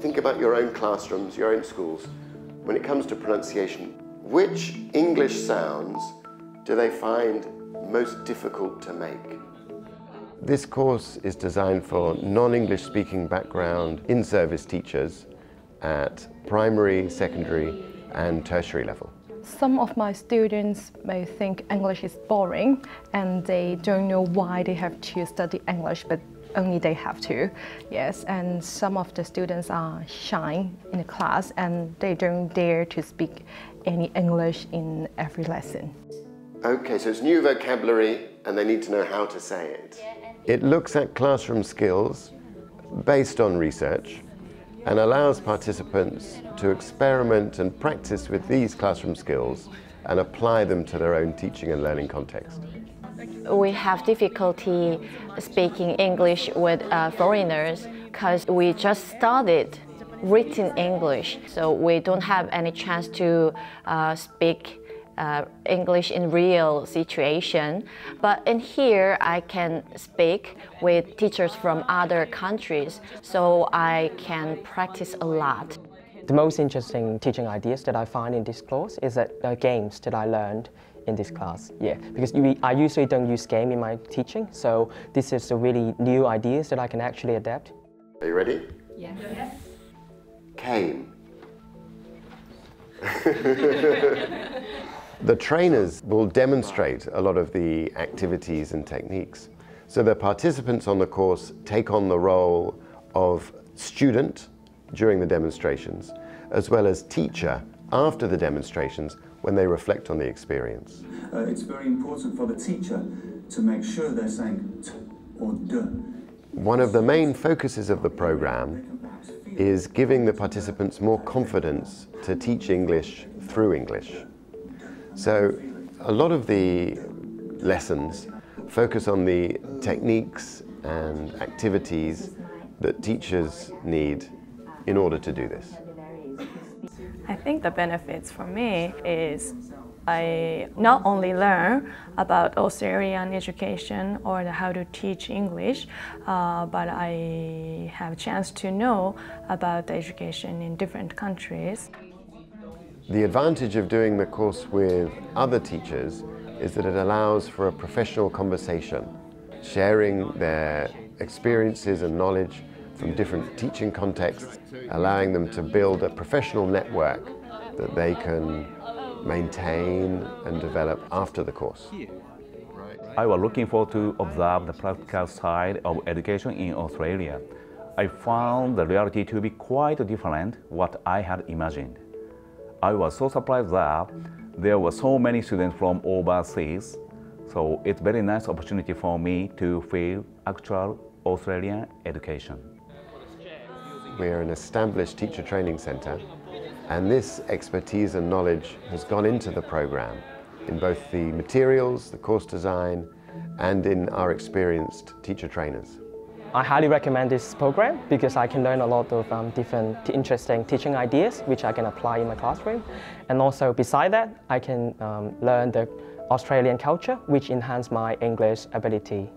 Think about your own classrooms, your own schools. When it comes to pronunciation, which English sounds do they find most difficult to make? This course is designed for non-English speaking background in-service teachers at primary, secondary and tertiary level. Some of my students may think English is boring and they don't know why they have to study English, but only they have to, yes. And some of the students are shy in the class and they don't dare to speak any English in every lesson. Okay, so it's new vocabulary and they need to know how to say it. It looks at classroom skills based on research and allows participants to experiment and practice with these classroom skills and apply them to their own teaching and learning context. We have difficulty speaking English with foreigners because we just started written English, so we don't have any chance to speak English in real situation. But in here I can speak with teachers from other countries, so I can practice a lot. The most interesting teaching ideas that I find in this course is that the games that I learned in this class, yeah, because I usually don't use game in my teaching, so this is a really new ideas that I can actually adapt. Are you ready? Yes. Yes. Came. The trainers will demonstrate a lot of the activities and techniques. So the participants on the course take on the role of student during the demonstrations, as well as teacher after the demonstrations when they reflect on the experience. It's very important for the teacher to make sure they're saying t or d. One of the main focuses of the program is giving the participants more confidence to teach English through English. So a lot of the lessons focus on the techniques and activities that teachers need in order to do this. I think the benefits for me is I not only learn about Australian education or how to teach English, but I have a chance to know about the education in different countries. The advantage of doing the course with other teachers is that it allows for a professional conversation, sharing their experiences and knowledge from different teaching contexts, allowing them to build a professional network that they can maintain and develop after the course. I was looking forward to observe the practical side of education in Australia. I found the reality to be quite different from what I had imagined. I was so surprised that there were so many students from overseas, so it's a very nice opportunity for me to feel actual Australian education. We are an established teacher training centre, and this expertise and knowledge has gone into the programme in both the materials, the course design, and in our experienced teacher trainers. I highly recommend this program because I can learn a lot of different interesting teaching ideas which I can apply in my classroom, and also beside that I can learn the Australian culture which enhances my English ability.